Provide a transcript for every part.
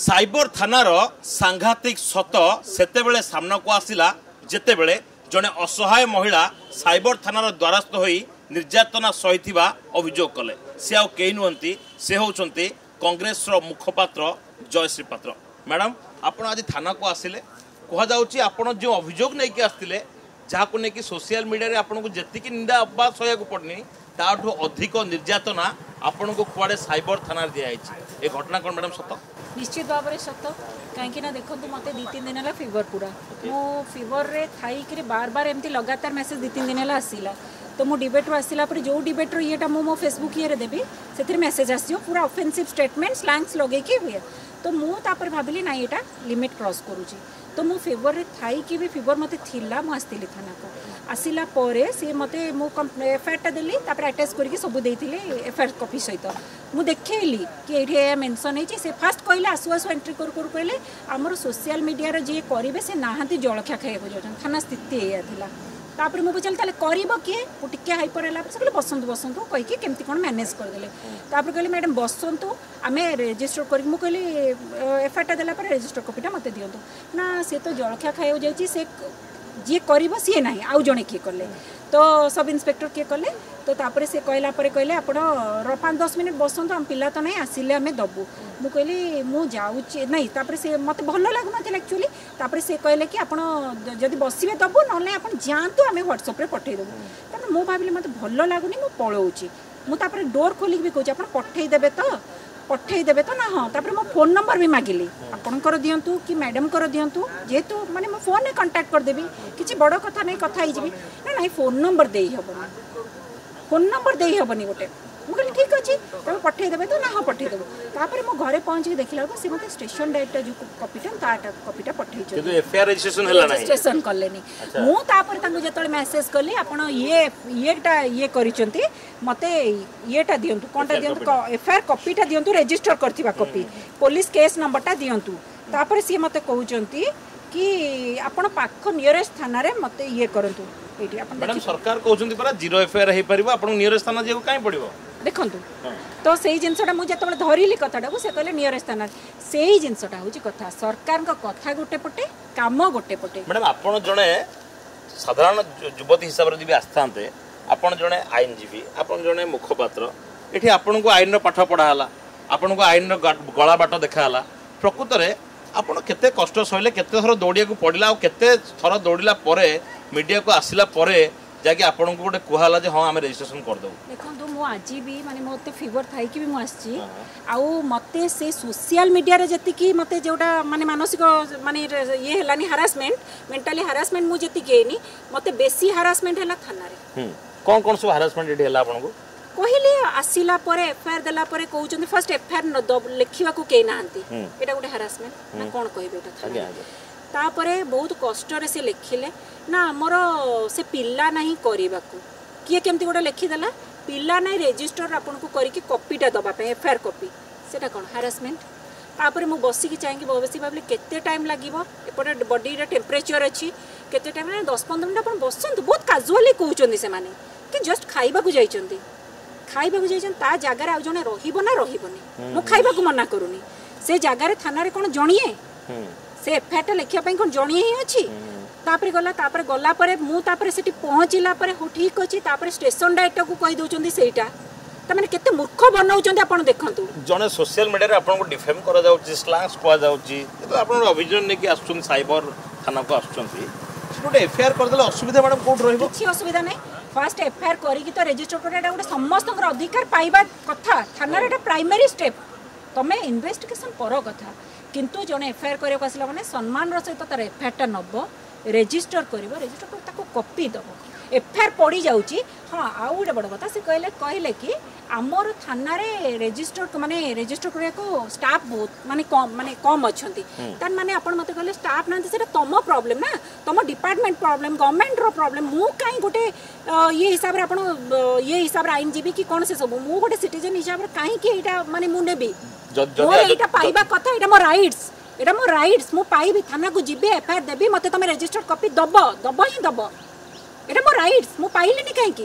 Cyber थानार सांघातिक सत सेतेबेले सामना को आसिला जेतेबेले जने असहाय महिला साइबर थानार द्वारस्थ होई निर्यातना सहिथिबा अभियोग कले। से आउ केही नुहंती, से होउचंती कांग्रेस रो मुखपात्र जयश्री पात्र। मैडम, आपण आज थाना को आसिले, कहा जाउची आपण जो अभियोग नै कि आस्थिले, जाको नै कि सोशल मीडिया रे आपण को जति कि निंदा अपवाद सया को पडनी ताठो अधिक निर्यातना आपण को कुआडे साइबर थाना रे दिया आइछि। ए घटना कोन मैडम सत? निश्चित भाव में सत, कहीं देखो मत 2-3 दिन है फिवर पूरा मो फिवर रे थी बार बार एमती लगातार मेसेज 2-3 दिन है आसला तो मो डिबेट रू आसला जो डिबेट रो येटा मो फेसबुक ये देवी से मेसेज आसो पूरा ऑफेंसिव स्टेटमेंट स्लांग्स लगे हुए तो मुझे भाविली ना यहाँ लिमिट क्रॉस करुच्ची तो मो फेवर रे थी भी फिवर मत आसली थाना को आसला सी मत मो एफआईआरटा देली आटाच करके सब देते एफआईआर कॉपी सहित मुझे देखेली कि ये मेनसन हो फास्ट कहले आसू आसू एंट्री करू कहले आमर सोशल मीडिया जी करेंगे से नहांती जलखिया खाया जाऊँच थाना स्थिति या तापर मुझे पचारे कर किए टिके हाइपर है से कहले बसंतु बसंतु कहीकि केमती कौन मैनेज करदे तापर कहले मैडम बसंतु आम रेजिस्टर करी कहली एफआईआरटा देलापर रेजिस्टर कॉपीटा मत दिं ना सी तो जलखिया खाया जाए सी जी कर सी ना आउ जड़े किए कले तो सब इन्स्पेक्टर किए कले तो तापर से कहला कहले आप 5-10 मिनट बसंतु आम पिला तो नहीं आसिले आम दबू मु कहली मु जाऊँ नहीं तापर से मत भल लगुन एक्चुअली तापर से कहले कि आप जब बसवे दबू ना आप जातु आम ह्वाट्सअप पठेदबू तब मु भाविली मत भल लगुनि मु पलाऊँगी मुझे डोर खोलिक भी कहे आप पठेदेवे तो पठेदेवे तो ना हाँ तापर मो फोन नंबर भी मागिली आपणकर दिंतु कि मैडम कर दिंतु जेहेतु माने मो फोन कांटेक्ट करदेवी किसी बड़ कथा नहीं कथा होगी ना ना फोन नंबर दे हेबनी गोटे मुझे ठीक अच्छे तुम पठेदेवे तो ना हाँ पठेदेव तापर मो घरे पहुँची देखला बेलू सी मतलब स्टेशन डायरेक्टर जो कॉपीटा ताटा कॉपीटा पठे रजिस्ट्रेसन कले मुझे जो मेसेज कली आप ये मते येटा दिंतु कौनटा दिंतु एफआईआर कॉपीटा दिंतु रजिस्टर करथिबा कॉपी पुलिस केस नंबरटा दिंतु तापर सी मते कहउचंती कि आपण पाख नियरेस्ट थाना रे मते ये करंतु एटी आपण मैडम सरकार कहउचंती पर जीरो एफआईआर हे परिबो आपण नियरेस्ट थाना जेउ काई पड़िबो देखंतु तो सेही जिनसटा मु जतबले धरिली कथाटा को से कहले नियरेस्ट थाना सेही जिनसटा होची कथा सरकार का कथा गोटे पटे काम गोटे पटे। मैडम आपण जणे साधारण युवती हिसाब रे दिबे आस्थान्ते आपण जणे आईनजीवी आपण जणे मुखपात्र एठी आपण को आईन रो पाठ पढ़ाला आपण को आईन रो गला बाट देखाला प्रकृत रे आपण केते कष्ट सहले केते थर दौड़िया को पड़ला आ केते थर दौड़ला परे मीडिया को आसिला परे जाके आपण को गोटे कुहाला जे हां हम रजिस्ट्रेशन कर दो देखंतु मो आज भी माने मोते फीवर थाई कि भी मो आसी आ मते से सोशल मीडिया रे जति कि मते जोटा माने मानसिक माने ये हेलानी हरासमेंट मेंटली हरासमेंट मु जति गेनी मते बेसी हरासमेंट हेला थाना रे कौन कौन सब हरासमेंट एडी हला आपन को कहिले आसीला परे एफआईआर देला परे कहउचंती फर्स्ट एफआईआर लेखिवा को के नांती एटा गुटे हरासमेंट ना कोन कहबे एटा थाना तापरे बहुत कष्ट रे से लेखिले ना हमर से पिल्ला नाही करबा को किए केमती गुटे लेखि देला पिल्ला नाही रजिस्टर आपन को करी के कॉपीटा दबा पे एफआईआर कॉपी सेटा कोन हरासमेंट तापरे मु बसी के चाहेंगे बसी बाबले केते टाइम लागिवो एपटे बॉडी रे टेम्परेचर अछि केते टाइम ना 10-15 मिनिट आपन बसंत बहुत काजुअली कहउचंती से माने कि जस्ट खाइबा को जाइचंती खाइबा को जाइचन ता जगार आ जने रहिबो ना रहिबोनी मु खाइबा को मना करूनी से जगार थाना रे कोन जणिए से एफआईआर लेखिया पई कोन जणिए ही अछि तापरे गला तापरे गला परे मु तापरे सेठी पहुचिला परे हो ठीक अछि तापरे स्टेशन डायरेक्टर को कहि दोचंती सेटा त माने केते मूर्ख बनाउचंती आपण देखंतु जने सोशल मीडिया रे आपण को डिफेम करा जाउ छी स्लैंग्स कोआ जाउ छी त आपण अभिजन ने कि आछुन साइबर थाना को आछुंती गोटे एफआईआर कर देले असुविधा मैडम कोट रहबो किछि असुविधा नै फास्ट एफआईआर करी तो रजिस्टर करना गोटे समस्त अधिकार पाइबा कथा थाना रे प्राइमरी स्टेप तुम्हें इन्वेस्टिगेशन पर कथा किंतु जने एफआईआर करके आसला माने सम्मान सहित तार एफआईआरटा नब रजिस्टर कर कॉपी दब एफआईआर पड़ जाऊँगी। हाँ आउ गोटे बड़ कथा से कहले कहले कि आमर थाना रजिस्टर माने रजिस्टर करने स्टाफ बहुत माने कम अच्छा तान माने आपण मत कहले स्टाफ ना तुम प्रॉब्लम ना तुम डिपार्टमेंट प्रॉब्लम गवर्नमेंट रो प्रॉब्लम मु कहीं गोटे ये हिसाब रे आपण ये हिसाब रे आईनजीवी कि कौन से सब मु गोटे सिटीजन हिसाब रे कहीं कि एटा माने मु नेबी जो एटा पाइबा कथा एटा मोर राइट्स एटा मोर राइट्स मु पाइबी थाना को जिबे एफआईआर देबी मते तुम रजिस्टर कॉपी दब दब ही दब एटा मोर राइट्स मु पाइलेनी कहीं कि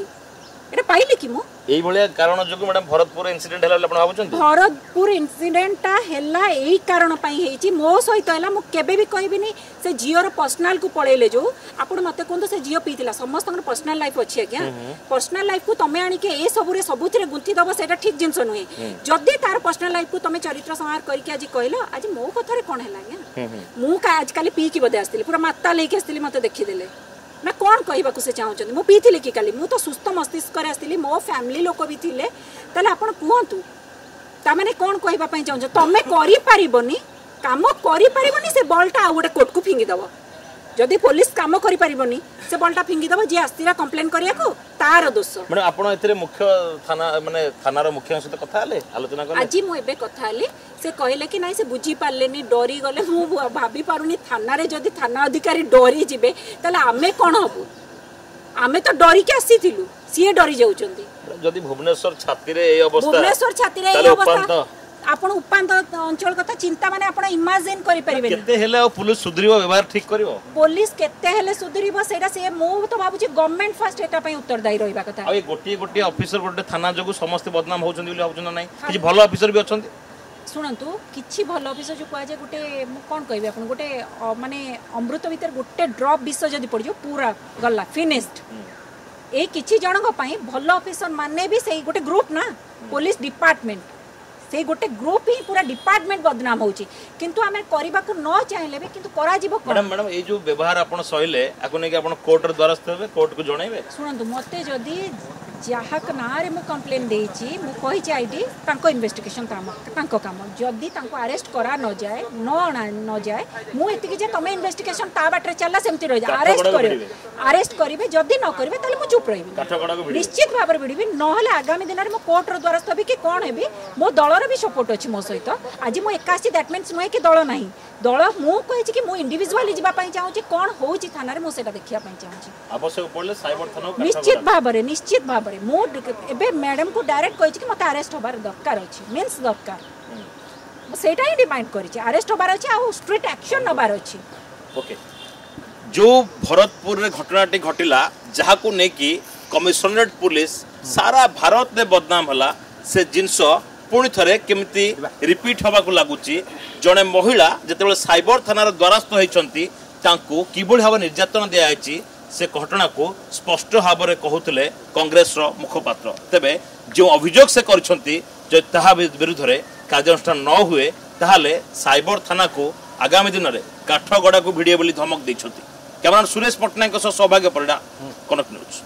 एटा पाइले कि मु এই ভলিয়া কারণ যোগু ম্যাডাম ভরতপুর ইনসিডেন্ট হেলা আপন ভাবুছেন ভরতপুর ইনসিডেন্টটা হেলা এই কারণ পাই হেইছি মো সহিত হেলা মু কেবে বি কইবিনি সে জিওর পার্সোনাল কু পড়াইলে যো আপন মতে কোন সে জিও পিতিলা সমস্তক পার্সোনাল লাইফ আছে আজ্ঞা পার্সোনাল লাইফ কু তুমি আনি কে এই সবুরে সবুতিরে গুন্তি দব সেটা ঠিক জিনিস নহে যদি তার পার্সোনাল লাইফ কু তুমি চরিত্র সংহার করি কে আজি কইলো আজি মো কথারে কোন হেলা আজ্ঞা মু কা আজকালি পি কি বদে আসতিলি পুরা মাত্তা লেকে আসতিলি মতে দেখি দেলে मैं कौन कहवा को चाहूँगी मु पीली कि कल मु तो सुस्थ मस्तिष्क आसती मो फैमिली लोक भी थे आप कहतु ताने कौन कहवाई चाहूँ तुम करनी कम कर से बल्टा आउ गोटे कोर्ट को फिंगिदेव जदि पुलिस काम कर पारबनी से बल्टा फिंगिदेव जी आसला कम्प्लेन कराया तार दोष मैडम आप मुख्य थाना मानने थानार मुखिया सहित कथले आलोचना आज मुझे कथी से कहले कि नहीं से बुझी पारे डरी गले मुझे भाभी पारुनी थाना रे जदि थाना अधिकारी डरी जी तेल आम कौन हबू आम तो डरिक आसी सी डरी जाऊँगी भुवनेश्वर छाती आपण उपांत अंचल कथा चिंता माने आपण इमेजिन करि परिबे केते हेले पुलिस सुधरिबो व्यवहार ठीक करिवो पुलिस केते हेले सुधरिबो सेटा से मो तो बाबूजी गवर्नमेंट फर्स्ट एटा पई उत्तरदायी रहिबा कथा आ गोटी गोटी ऑफिसर गोटे थाना जको समस्त बदनाम होचंदी बोली होचंदा नै कि भलो ऑफिसर भी अछंती सुनंतु किछि भलो ऑफिसर जो कोआ जे गोटे कोन कहबे आपण गोटे माने अमृत भीतर गोटे ड्रॉप विष जदी पड़ियो पूरा गल्ला फिनिश्ड ए किछि जणक पई भलो ऑफिसर माने भी सेही गोटे ग्रुप ना पुलिस डिपार्टमेंट से गोटे ग्रुप ही पूरा डिपार्टमेंट बदनाम होची किंतु आमे करबा को न चाहेले भी किंतु करा जीवो मैडम मैडम ए जो व्यवहार आपण सहिले आको ने के आपण कोर्ट रे द्वारस्थ होबे कोर्ट को जणाइबे सुनंतु मते जदी जाहक नारे मु कंप्लेन देइची मु कहि चाइडी तांको इन्वेस्टिगेशन काम तांको काम जदी तांको अरेस्ट करा न जाए न जाए मु एतिके जे तमे इन्वेस्टिगेशन ता बाटरे चलला सेमती रहि जा अरेस्ट करबे जदी न करबे तले मु चुप रहिबे निश्चित भाबर बिडीबी न हले आगामी दिन रे मु कोर्ट रे द्वारस्थ होबे कि कोन हेबी मो दल भी सपोर्ट अच्छी मो सहित आज मुझे एकाशी दैट मीन्स नुहे कि दल ना दल मुझे कि इंडिविजुअली चाहूँगी कौन हो थाना मुझे देखा चाहूँगी निश्चित भाव में मुझे मैडम को डायरेक्ट कही मत आरेस्ट हबार दरकार अच्छी मीन्स दरकार से डिमांड करेस्ट हबार अच्छे आ स्ट्रिक्ट एक्शन नबार अच्छी ओके जो भरतपुर रे घटनाटी घटला जहाँ को लेकिन कमिशनरेट पुलिस सारा भारत में बदनाम हला से जिनस पुणी थे केमती रिपीट होगा लगुच जड़े महिला जिते साइबर थानार द्वारस्थ होती भाव निर्यातना दिखाई से घटना को स्पष्ट भाव में कहते कांग्रेस मुखपात्र तेरे जो अभियोग से विरुद्ध में कार्यानुषान न हुए ताहले साइबर थाना को आगामी दिन में काठगड़ा को भिड़े बोली धमक देते कैमरा सुरेश पट्टनायक सौभाग्य परिडा कनक न्यूज।